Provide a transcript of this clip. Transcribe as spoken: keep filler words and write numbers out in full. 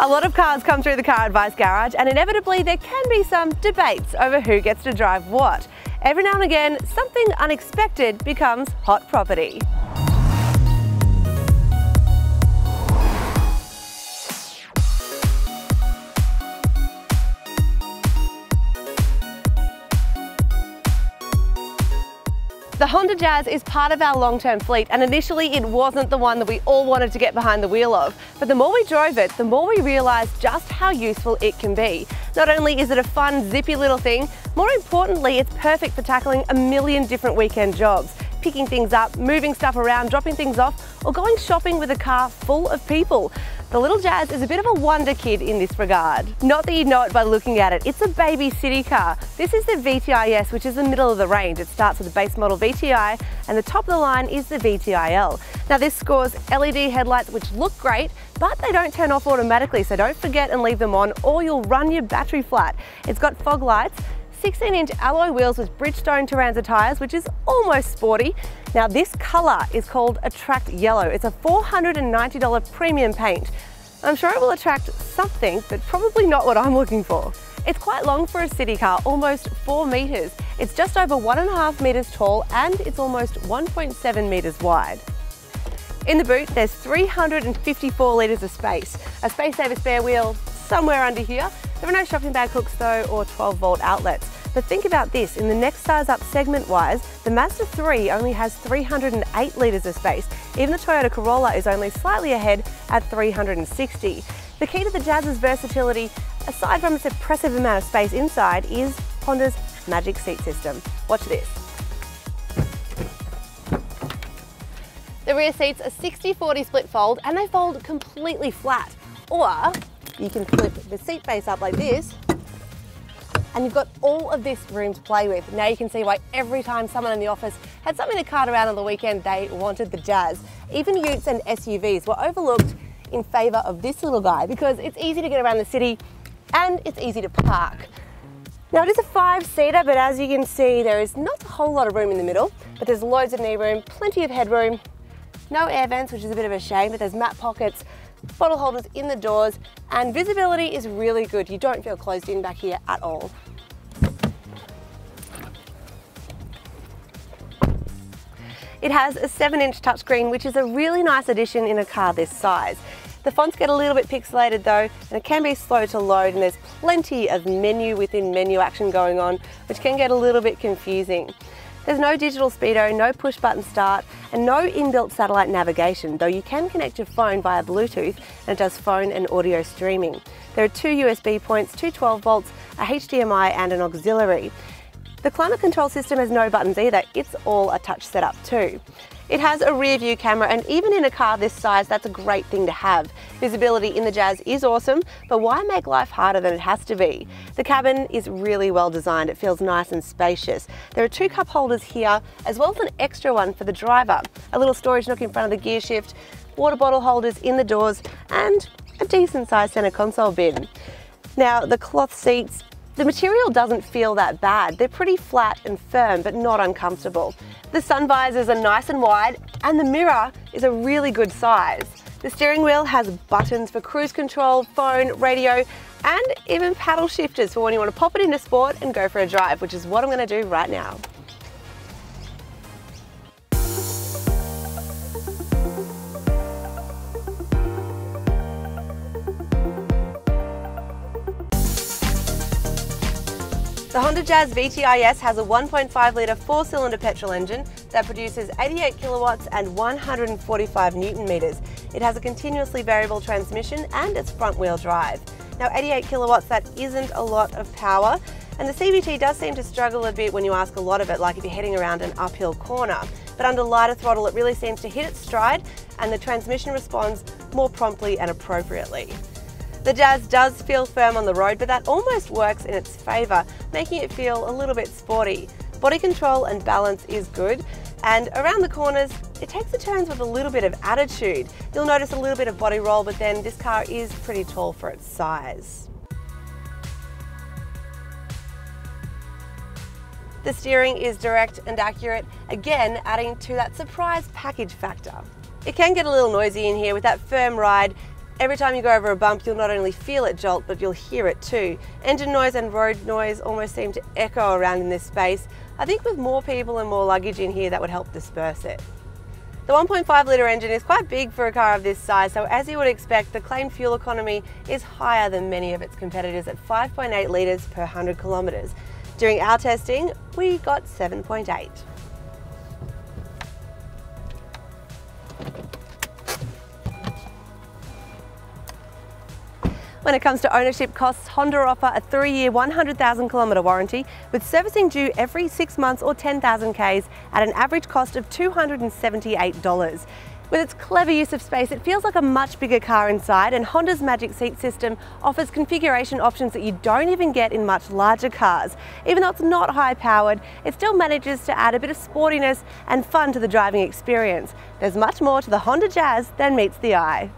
A lot of cars come through the CarAdvice garage, and inevitably there can be some debates over who gets to drive what. Every now and again, something unexpected becomes hot property. The Honda Jazz is part of our long-term fleet, and initially it wasn't the one that we all wanted to get behind the wheel of. But the more we drove it, the more we realised just how useful it can be. Not only is it a fun, zippy little thing, more importantly, it's perfect for tackling a million different weekend jobs. Picking things up, moving stuff around, dropping things off, or going shopping with a car full of people. The little Jazz is a bit of a wonder kid in this regard. Not that you know it by looking at it, it's a baby city car. This is the V T I S, which is the middle of the range. It starts with the base model V T I, and the top of the line is the V T I L. Now this scores L E D headlights, which look great, but they don't turn off automatically, so don't forget and leave them on, or you'll run your battery flat. It's got fog lights, sixteen inch alloy wheels with Bridgestone Turanza tyres, which is almost sporty. Now this colour is called Attract Yellow. It's a four hundred ninety dollar premium paint. I'm sure it will attract something, but probably not what I'm looking for. It's quite long for a city car, almost four metres. It's just over one and a half metres tall, and it's almost one point seven metres wide. In the boot, there's three hundred fifty-four litres of space, a space saver spare wheel somewhere under here. There are no shopping bag hooks though, or twelve volt outlets. But think about this, in the next size up segment-wise, the Mazda three only has three hundred eight litres of space. Even the Toyota Corolla is only slightly ahead at three hundred sixty. The key to the Jazz's versatility, aside from its impressive amount of space inside, is Honda's Magic Seat System. Watch this. The rear seats are sixty forty split fold, and they fold completely flat. Or you can flip the seat base up like this, and you've got all of this room to play with. Now you can see why every time someone in the office had something to cart around on the weekend, they wanted the Jazz. Even utes and S U Vs were overlooked in favour of this little guy because it's easy to get around the city and it's easy to park. Now it is a five-seater, but as you can see, there is not a whole lot of room in the middle, but there's loads of knee room, plenty of headroom, no air vents, which is a bit of a shame, but there's mat pockets, bottle holders in the doors, and visibility is really good. You don't feel closed in back here at all. It has a seven inch touchscreen, which is a really nice addition in a car this size. The fonts get a little bit pixelated though, and it can be slow to load, and there's plenty of menu within menu action going on, which can get a little bit confusing. There's no digital speedo, no push button start, and no inbuilt satellite navigation, though you can connect your phone via Bluetooth, and it does phone and audio streaming. There are two U S B points, two twelve volts, a H D M I and an auxiliary. The climate control system has no buttons either, it's all a touch setup too. It has a rear view camera, and even in a car this size, that's a great thing to have. Visibility in the Jazz is awesome, but why make life harder than it has to be? The cabin is really well designed, it feels nice and spacious. There are two cup holders here, as well as an extra one for the driver, a little storage nook in front of the gear shift, water bottle holders in the doors, and a decent sized centre console bin. Now the cloth seats, the material doesn't feel that bad. They're pretty flat and firm, but not uncomfortable. The sun visors are nice and wide, and the mirror is a really good size. The steering wheel has buttons for cruise control, phone, radio, and even paddle shifters for when you want to pop it into sport and go for a drive, which is what I'm going to do right now. The Honda Jazz V T I S has a one point five litre four-cylinder petrol engine that produces eighty-eight kilowatts and one hundred forty-five newton metres. It has a continuously variable transmission, and it's front-wheel drive. Now eighty-eight kilowatts, that isn't a lot of power, and the C V T does seem to struggle a bit when you ask a lot of it, like if you're heading around an uphill corner. But under lighter throttle, it really seems to hit its stride, and the transmission responds more promptly and appropriately. The Jazz does feel firm on the road, but that almost works in its favour, making it feel a little bit sporty. Body control and balance is good, and around the corners, it takes the turns with a little bit of attitude. You'll notice a little bit of body roll, but then this car is pretty tall for its size. The steering is direct and accurate, again adding to that surprise package factor. It can get a little noisy in here with that firm ride, Every time you go over a bump, you'll not only feel it jolt, but you'll hear it too. Engine noise and road noise almost seem to echo around in this space. I think with more people and more luggage in here, that would help disperse it. The one point five litre engine is quite big for a car of this size, so as you would expect, the claimed fuel economy is higher than many of its competitors at five point eight litres per one hundred kilometres. During our testing, we got seven point eight. When it comes to ownership costs, Honda offer a three-year, one hundred thousand kilometre warranty with servicing due every six months or ten thousand Ks at an average cost of two hundred seventy-eight dollars. With its clever use of space, it feels like a much bigger car inside, and Honda's Magic Seat System offers configuration options that you don't even get in much larger cars. Even though it's not high-powered, it still manages to add a bit of sportiness and fun to the driving experience. There's much more to the Honda Jazz than meets the eye.